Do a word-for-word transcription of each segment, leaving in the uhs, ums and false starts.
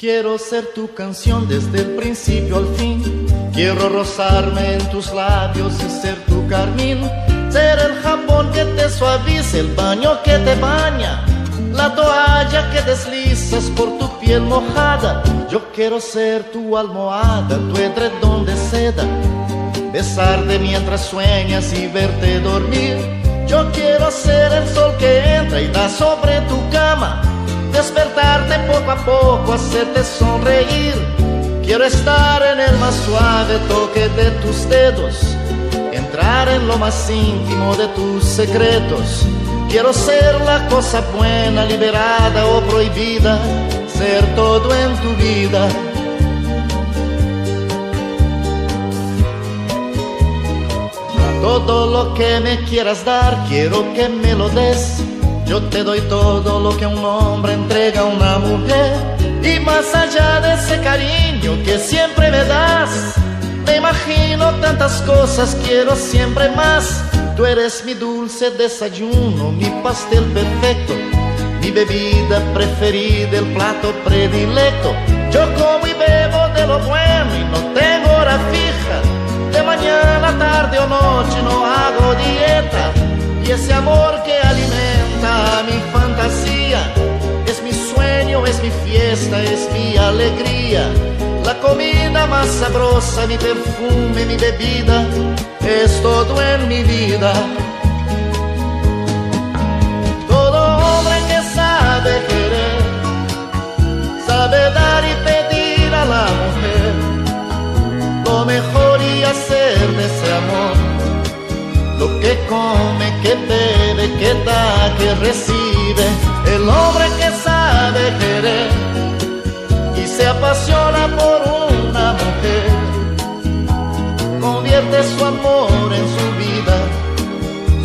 Quiero ser tu canción desde el principio al fin. Quiero rozarme en tus labios y ser tu carmín. Ser el jabón que te suavice, el baño que te baña, la toalla que deslizas por tu piel mojada. Yo quiero ser tu almohada, tu edredón de seda, besarte mientras sueñas y verte dormir. Yo quiero ser el sol que entra y da sobre tu cama, despertarte poco a poco, hacerte sonreír. Quiero estar en el más suave toque de tus dedos, entrar en lo más íntimo de tus secretos. Quiero ser la cosa buena, liberada o prohibida, ser todo en tu vida. Todo lo que me quieras dar, quiero que me lo des. Yo te doy todo lo que un hombre entrega a una mujer. Y más allá de ese cariño que siempre me das, me imagino tantas cosas, quiero siempre más. Tú eres mi dulce desayuno, mi pastel perfecto, mi bebida preferida, el plato predilecto. Yo como y bebo de lo bueno y no tengo hora fija, de mañana, tarde o noche no hago dieta. Y ese amor que alimenta mi fantasía es mi sueño, es mi fiesta, es mi alegría. La comida más sabrosa, mi perfume, mi bebida, es todo en mi vida. Todo hombre que sabe querer, sabe dar y pedir a la mujer lo mejor y hacer de ese amor lo que come, que bebe, que da, que recibe. El hombre que sabe querer y se apasiona por una mujer, convierte su amor en su vida,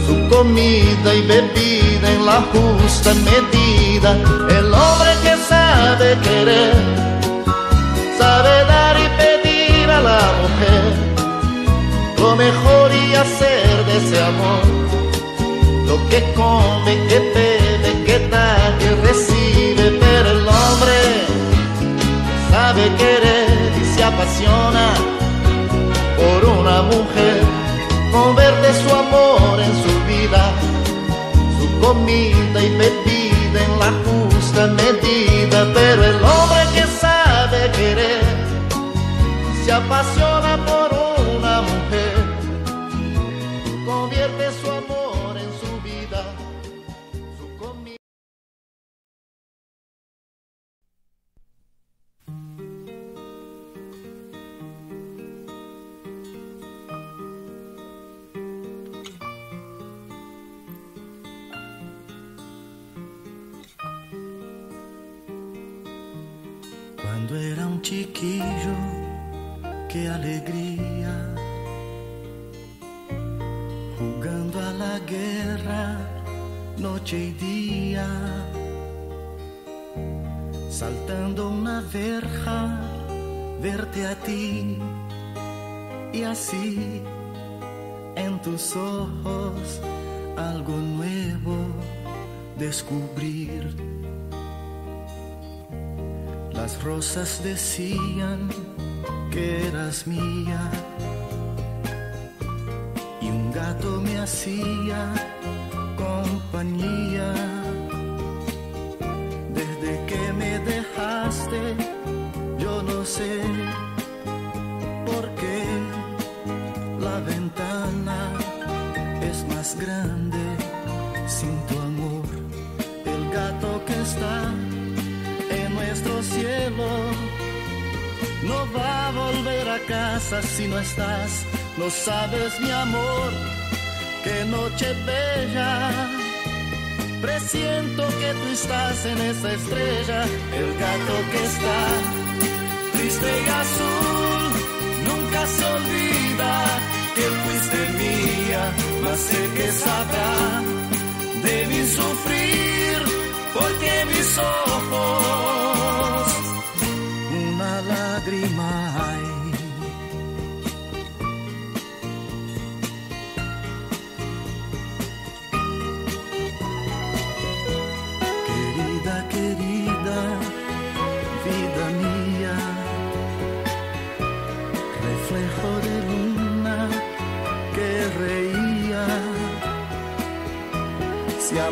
su comida y bebida en la justa medida. El hombre que sabe querer, sabe dar y pedir a la mujer lo mejor y hacer de ese amor lo que come, que bebe, que da, que recibe. Pero el hombre sabe querer y se apasiona por una mujer, convierte su amor en su vida, su comida y bebida en la justa medida. Pero el hombre que sabe querer se apasiona por una mujer, convierte su amor en su vida, su comida. Cuando era un chiquillo, qué alegría, jugando a la guerra, noche y día, saltando una verja, verte a ti, y así, en tus ojos, algo nuevo descubrir. Las rosas decían que eras mía y un gato me hacía compañía. Desde que me dejaste, yo no sé por qué la ventana es más grande sin tu amor. El gato que está nuestro cielo no va a volver a casa si no estás. No sabes, mi amor, qué noche bella. Presiento que tú estás en esa estrella. El gato que está triste y azul nunca se olvida que fuiste mía, mas sé que sabrá de mi sufrir, porque mis ojos hay. Querida, querida, vida mía,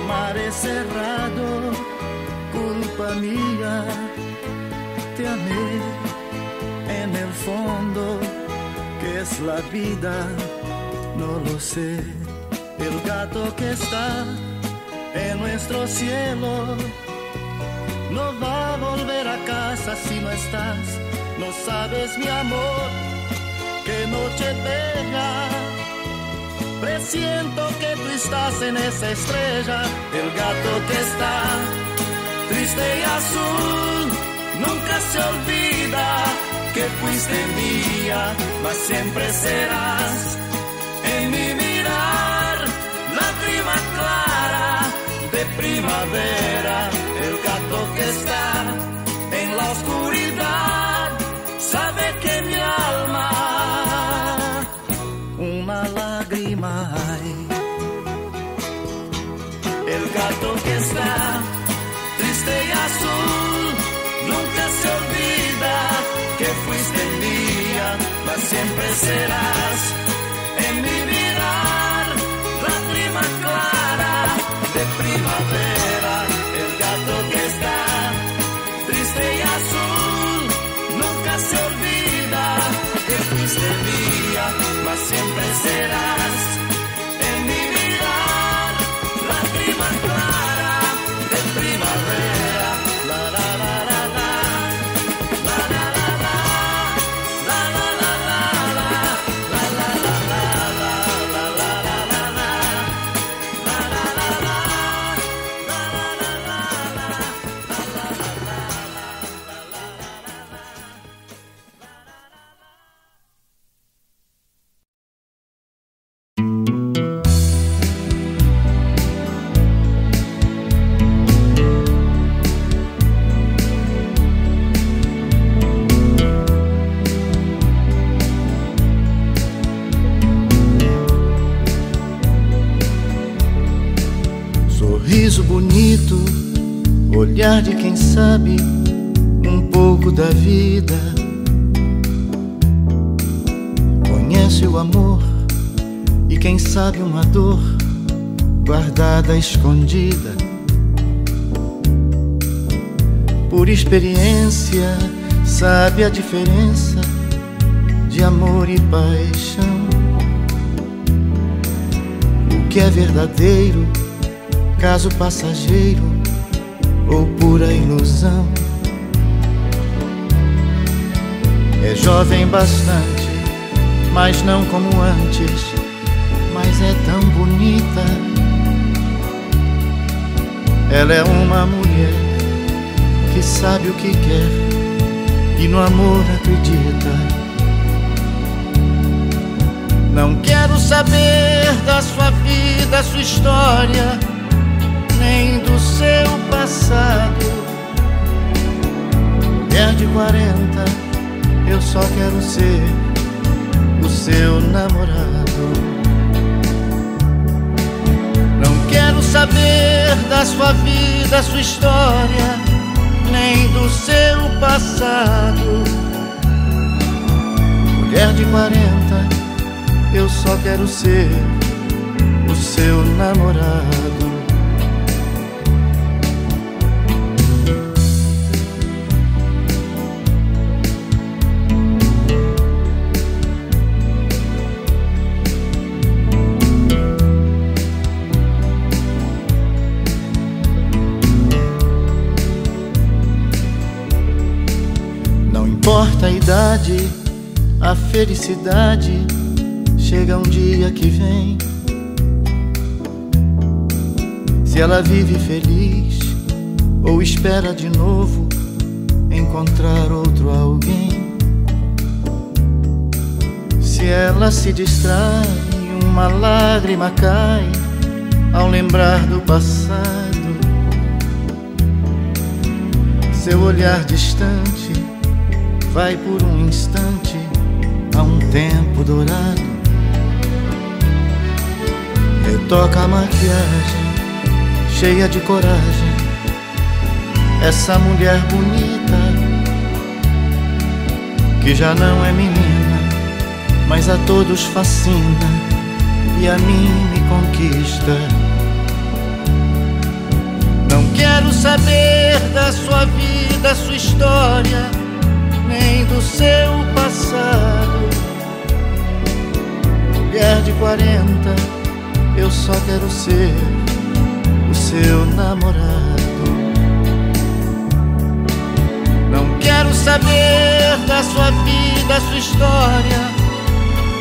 amar es errado, culpa mía, te amé en el fondo, ¿qué es la vida? No lo sé. El gato que está en nuestro cielo no va a volver a casa si no estás. No sabes, mi amor, qué noche pega. Presiento que tú estás en esa estrella. El gato que está triste y azul nunca se olvida que fuiste mía, mas siempre serás en mi mirar lágrima clara de primavera. El gato que está en la oscuridad sabe que mi alma una lágrima hay. El gato que está triste y azul nunca se olvida que fuiste mía, mas siempre serás en mi mirar lágrima clara de primavera. El gato que está triste y azul nunca se olvida que fuiste mía, mas siempre serás en mi mirar lágrima clara de primavera. La la la la. Bonito, olhar de quem sabe um pouco da vida, conhece o amor e quem sabe uma dor guardada, escondida. Por experiência sabe a diferença de amor e paixão. O que é verdadeiro, caso passageiro ou pura ilusão. É jovem bastante, mas não como antes, mas é tão bonita. Ela é uma mulher que sabe o que quer e no amor acredita. Não quero saber da sua vida, sua história, nem do seu passado. Mulher de quarenta, eu só quero ser o seu namorado. Não quero saber da sua vida, sua história, nem do seu passado. Mulher de quarenta, eu só quero ser o seu namorado. A idade, a felicidade chega um dia que vem. Se ela vive feliz ou espera de novo encontrar outro alguém. Se ela se distrai, uma lágrima cai ao lembrar do passado. Seu olhar distante vai por um instante a um tempo dourado. Retoca a maquiagem, cheia de coragem, essa mulher bonita, que já não é menina, mas a todos fascina e a mim me conquista. quero saber da sua vida, sua história, nem do seu passado. Mulher de quarenta, eu só quero ser o seu namorado. Não quero saber da sua vida, sua história,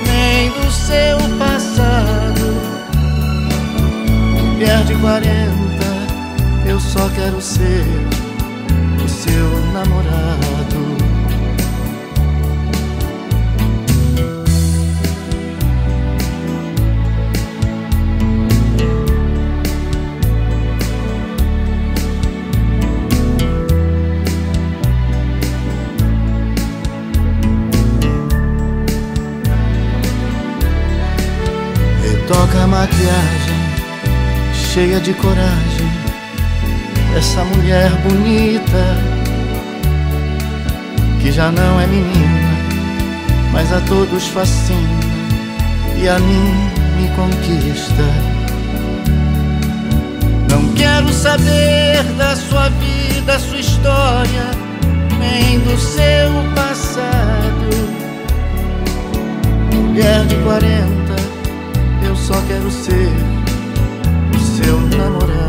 nem do seu passado. Mulher de quarenta, eu só quero ser o seu namorado. Retoca a maquiagem, cheia de coragem, essa mulher bonita, que já não é menina, mas a todos fascina e a mim me conquista. Não quero saber da sua vida, sua história, nem do seu passado. Mulher de quarenta, eu só quero ser o seu namorado.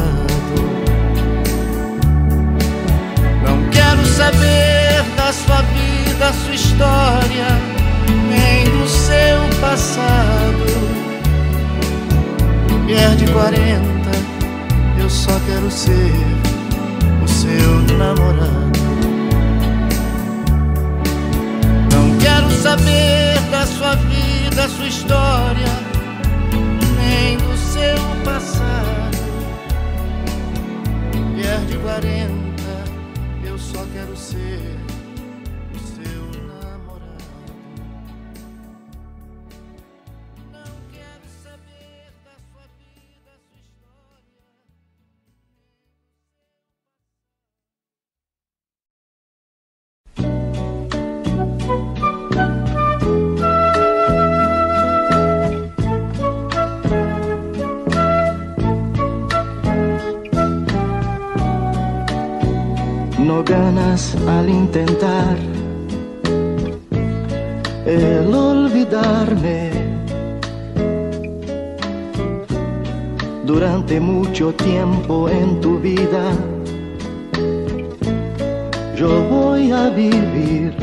Saber da sua vida, sua história, nem do seu passado. Mulher de quarenta, eu só quero ser o seu namorado. Não quero saber da sua vida, sua história, nem do seu passado. Mulher de quarenta, eu só quero ser o seu namorado. Não quero saber da sua vida, sua história. Ganas al intentar el olvidarme, durante mucho tiempo en tu vida yo voy a vivir.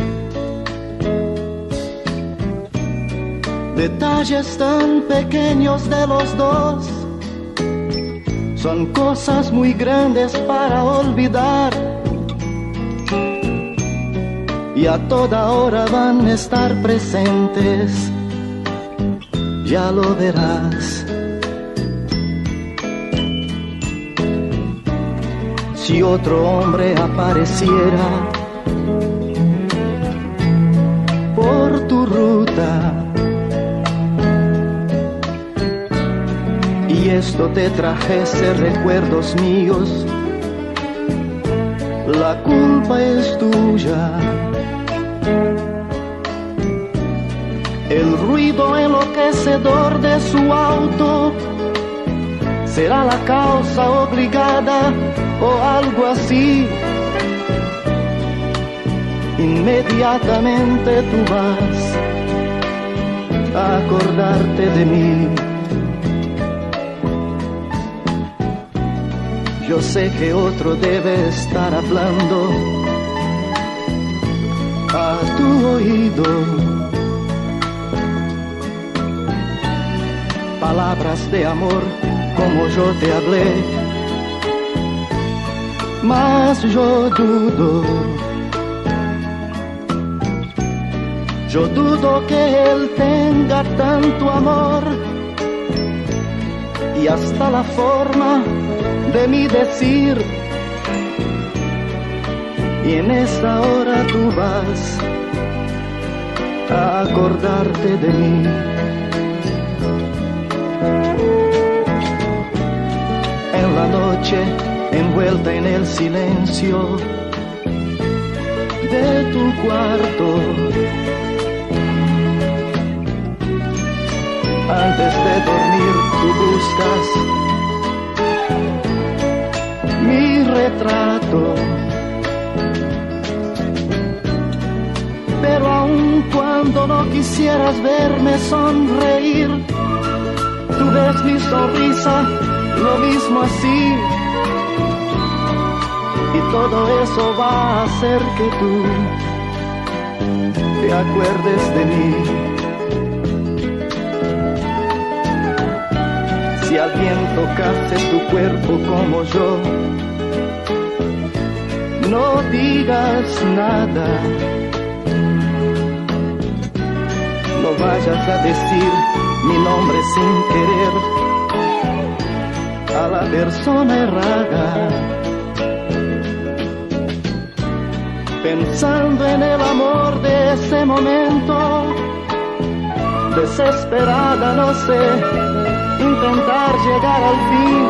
Detalles tan pequeños de los dos son cosas muy grandes para olvidar, y a toda hora van a estar presentes, ya lo verás. Si otro hombre apareciera por tu ruta y esto te trajese recuerdos míos, la culpa es tuya. El ruido enloquecedor de su auto será la causa obligada o algo así. Inmediatamente tú vas a acordarte de mí. Yo sé que otro debe estar hablando a tu oído palabras de amor como yo te hablé, mas yo dudo, yo dudo que él tenga tanto amor, y hasta la forma de mi decir, y en esta hora tú vas a acordarte de mí. En la noche, envuelta en el silencio de tu cuarto, antes de dormir tú buscas mi retrato, pero aun cuando no quisieras verme sonreír, tú ves mi sonrisa, lo mismo así, y todo eso va a hacer que tú te acuerdes de mí. Si alguien tocase tu cuerpo como yo, no digas nada, no vayas a decir mi nombre sin querer a la persona errada, pensando en el amor de ese momento, desesperada, no sé, intentar llegar al fin,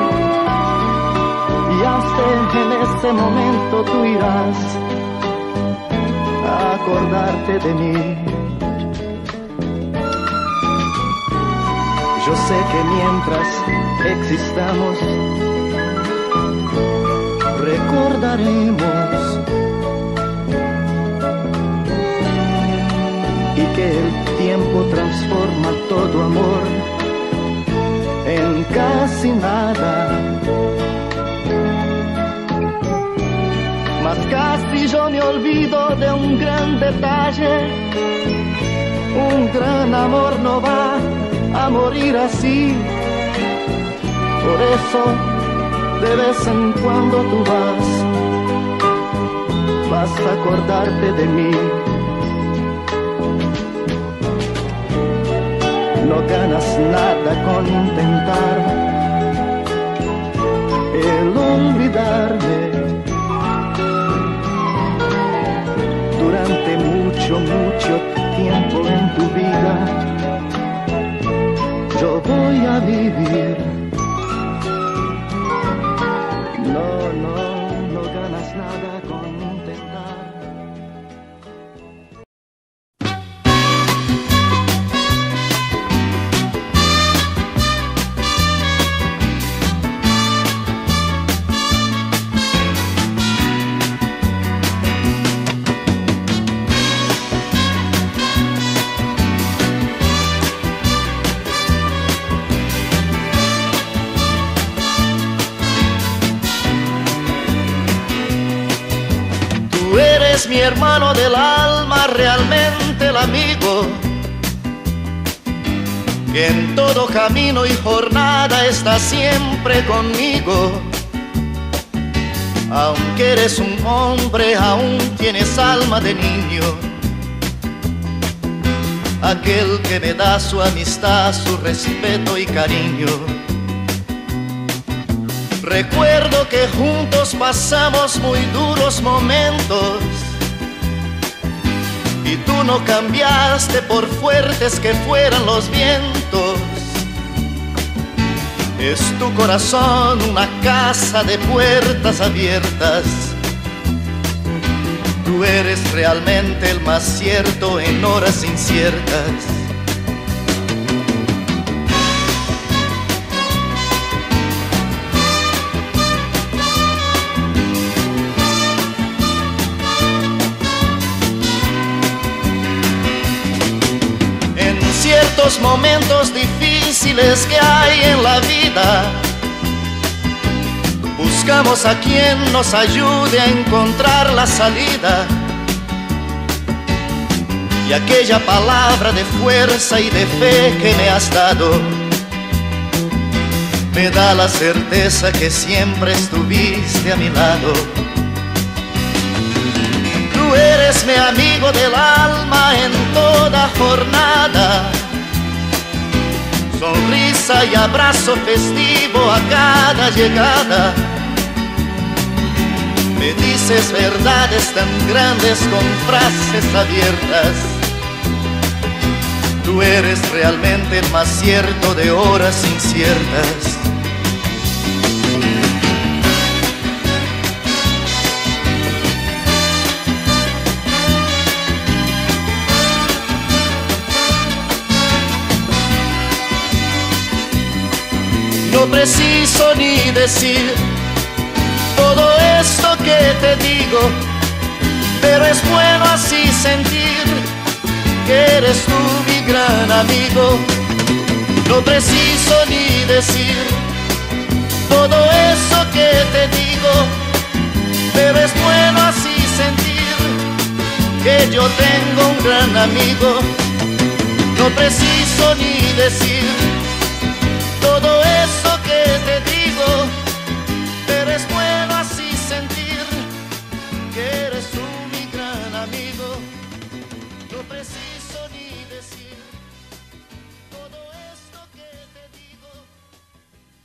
y hasta en ese momento tú irás a acordarte de mí. Yo sé que mientras existamos, recordaremos, y que el tiempo transforma todo amor en casi nada, mas casi yo me olvido de un gran detalle, un gran amor no va a morir así, por eso de vez en cuando tú vas, vas a acordarte de mí. No ganas nada con intentar el olvidarme. Durante mucho, mucho tiempo en tu vida, yo voy a vivir. No, no, no ganas nada con intentar. Mi hermano del alma, realmente el amigo que en todo camino y jornada está siempre conmigo. Aunque eres un hombre, aún tienes alma de niño. Aquel que me da su amistad, su respeto y cariño. Recuerdo que juntos pasamos muy duros momentos, y tú no cambiaste por fuertes que fueran los vientos. Es tu corazón una casa de puertas abiertas. Tú eres realmente el más cierto en horas inciertas. Los momentos difíciles que hay en la vida, buscamos a quien nos ayude a encontrar la salida, y aquella palabra de fuerza y de fe que me has dado me da la certeza que siempre estuviste a mi lado. Tú eres mi amigo del alma en toda jornada, sonrisa y abrazo festivo a cada llegada. Me dices verdades tan grandes con frases abiertas. Tú eres realmente el más cierto de horas inciertas. No preciso ni decir todo que te digo, pero es bueno así sentir que eres tú mi gran amigo. No preciso ni decir todo eso que te digo, pero es bueno así sentir que yo tengo un gran amigo. No preciso ni decir todo eso que te digo, pero es bueno así sentir que eres tú mi gran amigo. No preciso ni decir todo esto que te digo,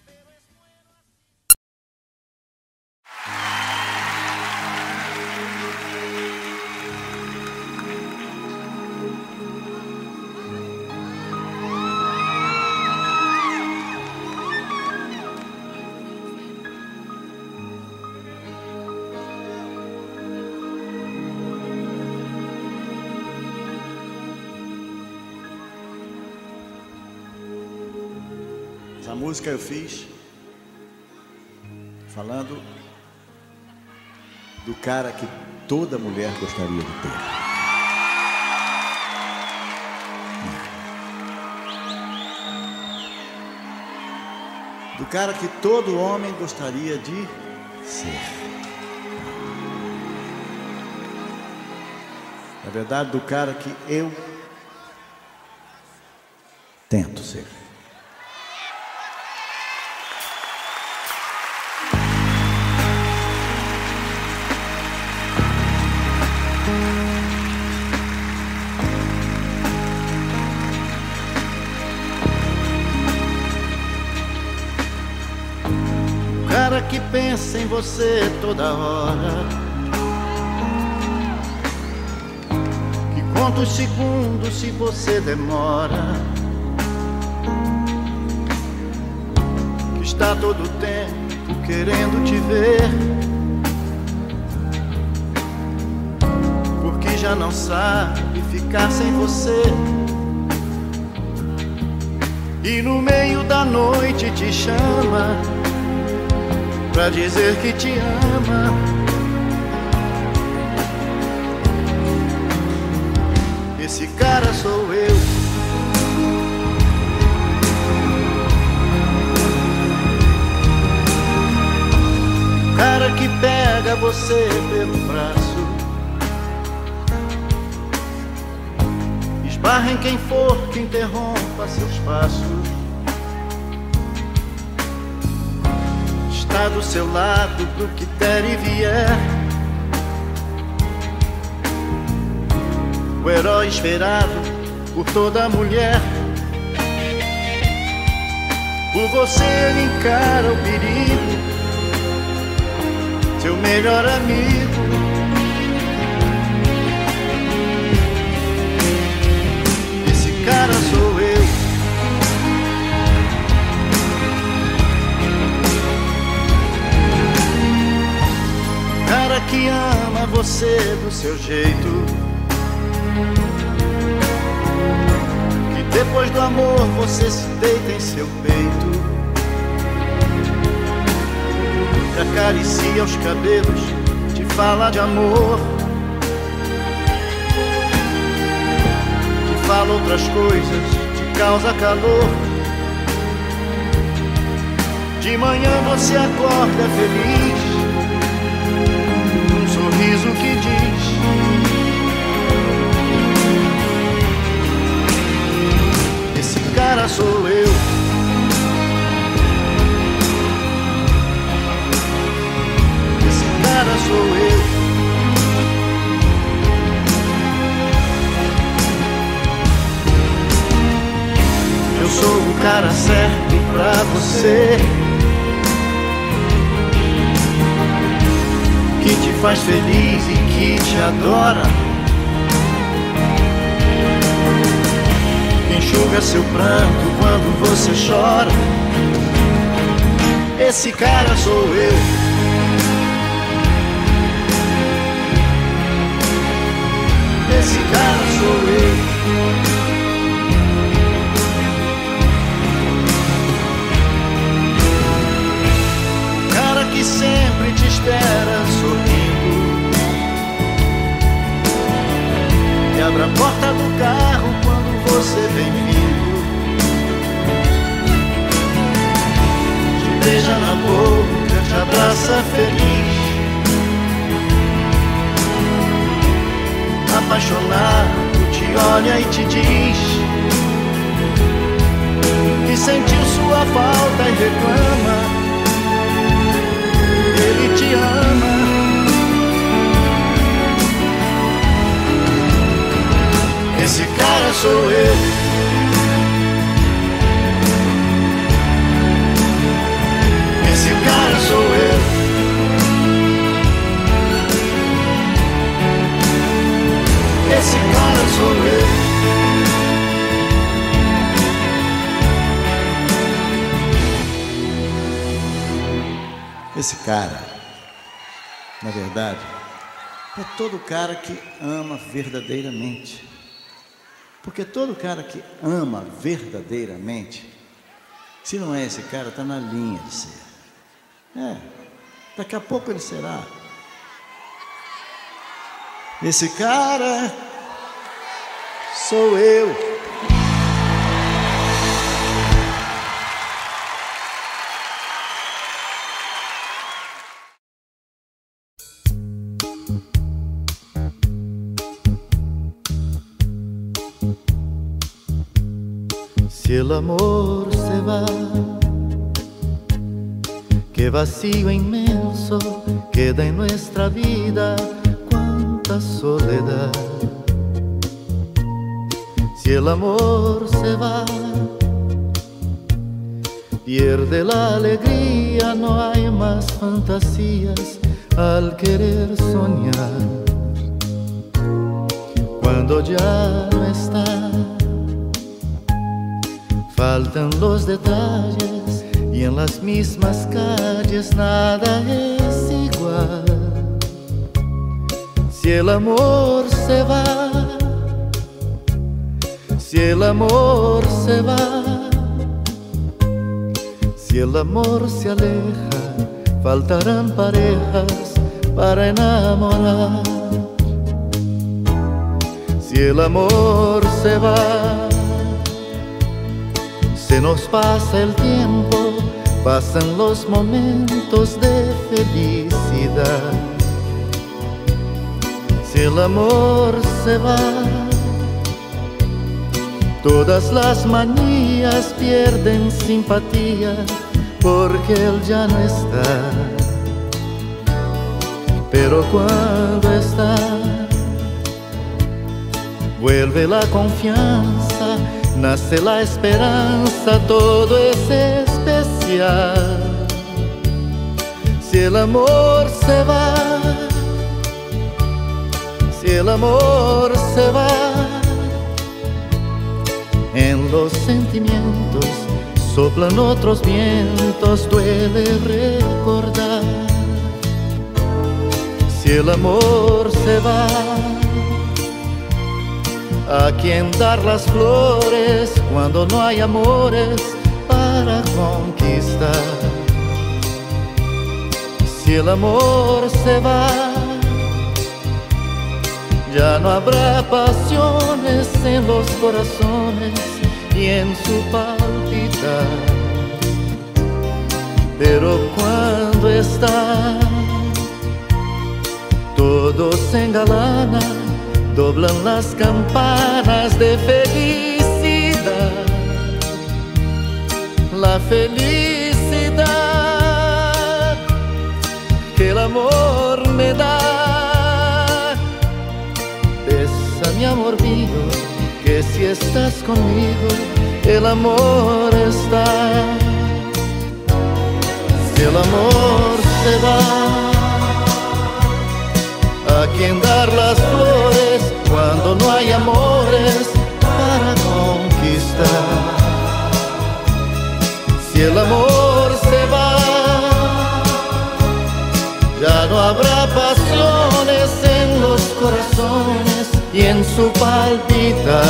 pero es bueno así. Essa música eu fiz falando do cara que toda mulher gostaria de ter. Do cara que todo homem gostaria de ser. Na verdade, do cara que eu tento ser. Que pensa em você toda hora, que conta os segundos se você demora, que está todo o tempo querendo te ver, porque já não sabe ficar sem você. E no meio da noite te chama pra dizer que te ama. Esse cara sou eu. O cara que pega você pelo braço, esbarra em quem for que interrompa seus passos, do seu lado pro que der e vier. O herói esperado por toda mulher. Por você ele encara o perigo, seu melhor amigo. Esse cara sou eu. Cara que ama você do seu jeito, que depois do amor você se deita em seu peito, te acaricia os cabelos, te fala de amor, te fala outras coisas, te causa calor. De manhã você acorda feliz, sorriso que diz: esse cara sou eu. Esse cara sou eu. Eu sou o cara certo pra você, que te faz feliz e que te adora, que enxuga seu pranto quando você chora. Esse cara sou eu. Esse cara sou eu. O cara que sempre te espera sorrir, abro a porta do carro quando você vem vindo. Te beija na boca, te abraça feliz, apaixonado, te olha e te diz que sentiu sua falta e reclama. Ele te ama. Esse cara sou eu. Esse cara sou eu. Esse cara sou eu. Esse cara, na verdade, é todo cara que ama verdadeiramente. Porque todo cara que ama verdadeiramente, se não é esse cara, está na linha de ser. É, daqui a pouco ele será. Esse cara sou eu. Si el amor se va, qué vacío inmenso queda en nuestra vida. Soledad. Si el amor se va, pierde la alegría, no hay más fantasías al querer soñar. Cuando ya no está, faltan los detalles y en las mismas calles nada es igual. Si el amor se va, si el amor se va, si el amor se aleja, faltarán parejas para enamorar. Si el amor se va, se nos pasa el tiempo, pasan los momentos de felicidad. Si el amor se va, todas las manías pierden simpatía porque él ya no está. Pero cuando está, vuelve la confianza, nace la esperanza, todo es especial. Si el amor se va, si el amor se va, en los sentimientos soplan otros vientos, duele recordar. Si el amor se va, ¿a quién dar las flores cuando no hay amores para conquistar? Si el amor se va, ya no habrá pasiones en los corazones y en su palpitar. Pero cuando está, todos se engalanan, doblan las campanas de felicidad. La felicidad que el amor me da. Mi amor mío, que si estás conmigo, el amor está. Si el amor se va, ¿a quién dar las flores cuando no hay amores para conquistar? Si el amor se va, ya no habrá pasiones en los corazones y en su palpitar.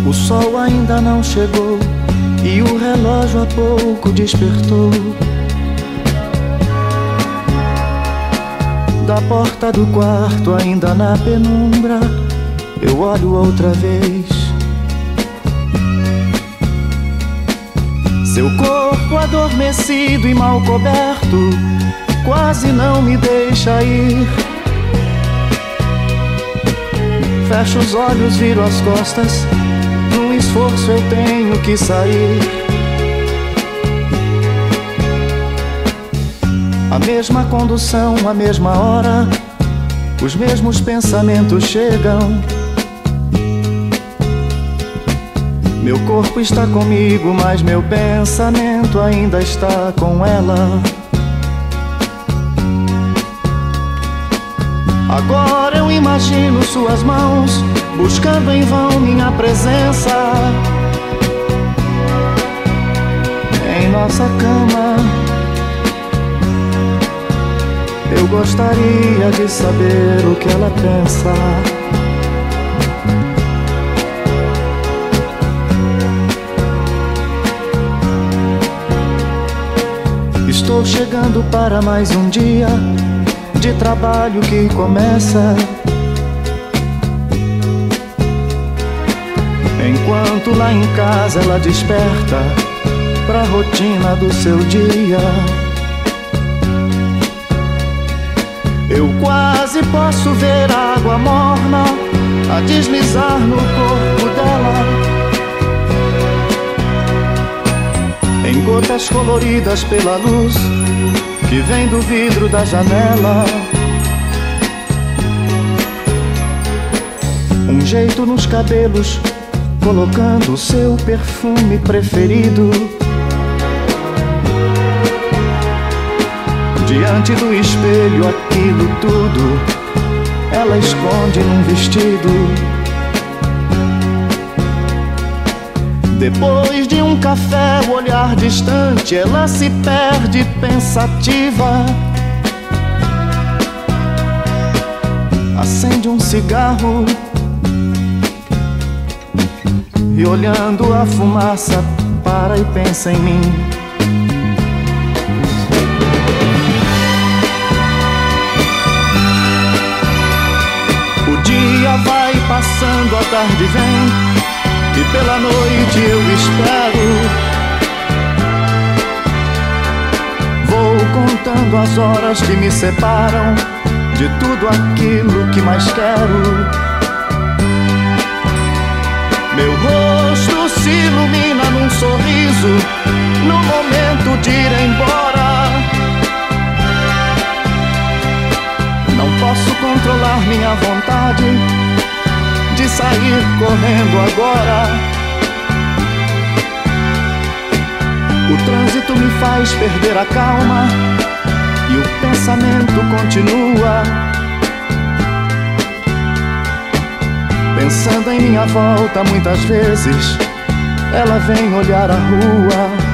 O sol ainda não chegou e o relógio há pouco despertou. Da porta do quarto, ainda na penumbra, eu olho outra vez. Seu corpo adormecido e mal coberto quase não me deixa ir. Fecho os olhos, viro as costas, num esforço eu tenho que sair. A mesma condução, a mesma hora, os mesmos pensamentos chegam. Meu corpo está comigo, mas meu pensamento ainda está com ela. Agora eu imagino suas mãos buscando em vão minha presença em nossa cama. Eu gostaria de saber o que ela pensa. Estou chegando para mais um dia de trabalho que começa. Enquanto lá em casa ela desperta pra rotina do seu dia, eu quase posso ver a água morna a deslizar no corpo dela, em gotas coloridas pela luz que vem do vidro da janela. Um jeito nos cabelos, colocando o seu perfume preferido. Diante do espelho, aquilo tudo ela esconde num vestido. Depois de um café, o olhar distante, ela se perde pensativa. Acende um cigarro e olhando a fumaça, para e pensa em mim. O dia vai passando, a tarde vem, e pela noite eu espero. Vou contando as horas que me separam de tudo aquilo que mais quero. Meu rosto se ilumina num sorriso no momento de ir embora. Não posso controlar minha vontade de sair correndo agora. O trânsito me faz perder a calma e o pensamento continua. Pensando em minha volta, muitas vezes ela vem olhar a rua.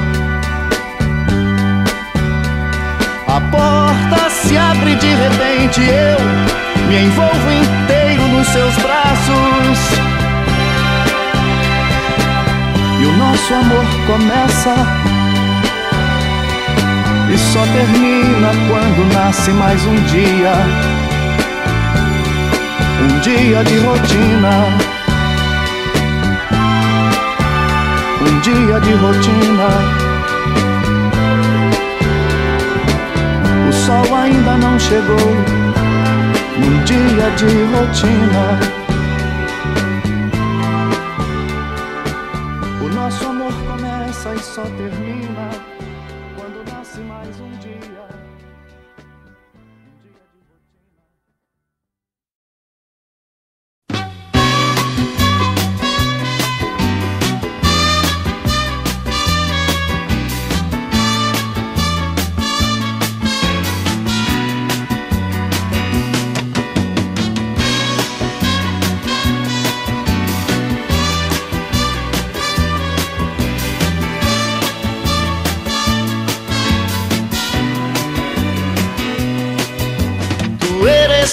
A porta se abre de repente, eu me envolvo inteiro nos seus braços. E o nosso nosso amor começa e só termina quando nasce mais um dia, um dia de rotina, um dia de rotina. O sol ainda não chegou, um dia de rotina. Nosso amor começa e só termina quando nasce mais um dia.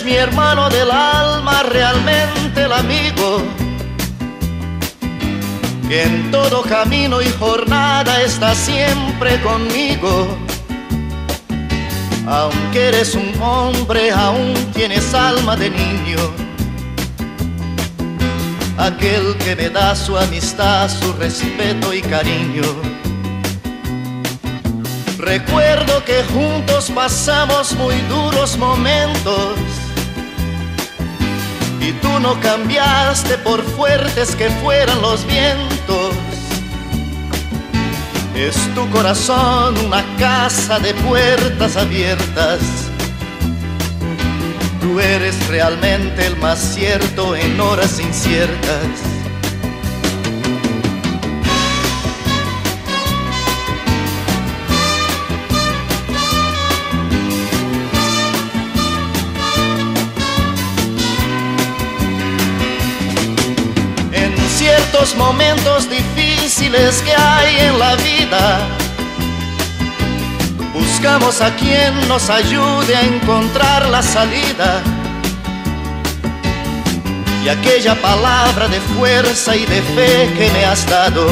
Mi hermano del alma, realmente el amigo que en todo camino y jornada está siempre conmigo. Aunque eres un hombre, aún tienes alma de niño. Aquel que me da su amistad, su respeto y cariño. Recuerdo que juntos pasamos muy duros momentos y tú no cambiaste por fuertes que fueran los vientos. Es tu corazón una casa de puertas abiertas. Tú eres realmente el más cierto en horas inciertas. Los momentos difíciles que hay en la vida, buscamos a quien nos ayude a encontrar la salida. Y aquella palabra de fuerza y de fe que me has dado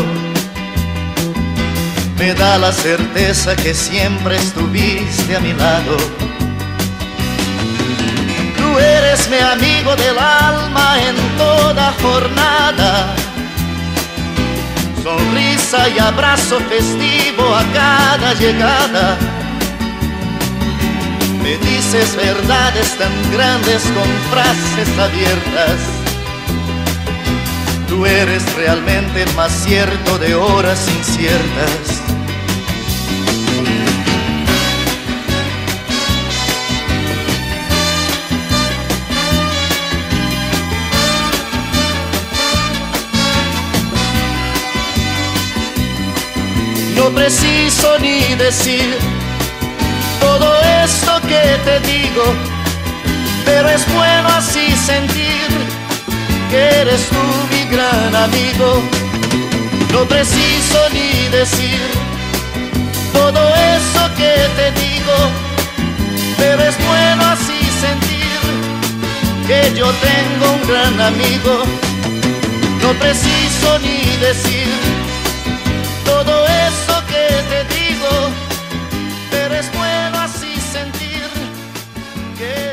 me da la certeza que siempre estuviste a mi lado. Tú eres mi amigo del alma en toda jornada, sonrisa y abrazo festivo a cada llegada. Me dices verdades tan grandes con frases abiertas. Tú eres realmente el más cierto de horas inciertas. No preciso ni decir todo esto que te digo, pero es bueno así sentir que eres tú mi gran amigo. No preciso ni decir todo eso que te digo, pero es bueno así sentir que yo tengo un gran amigo. No preciso ni decir todo eso que te digo, pero es bueno así sentir que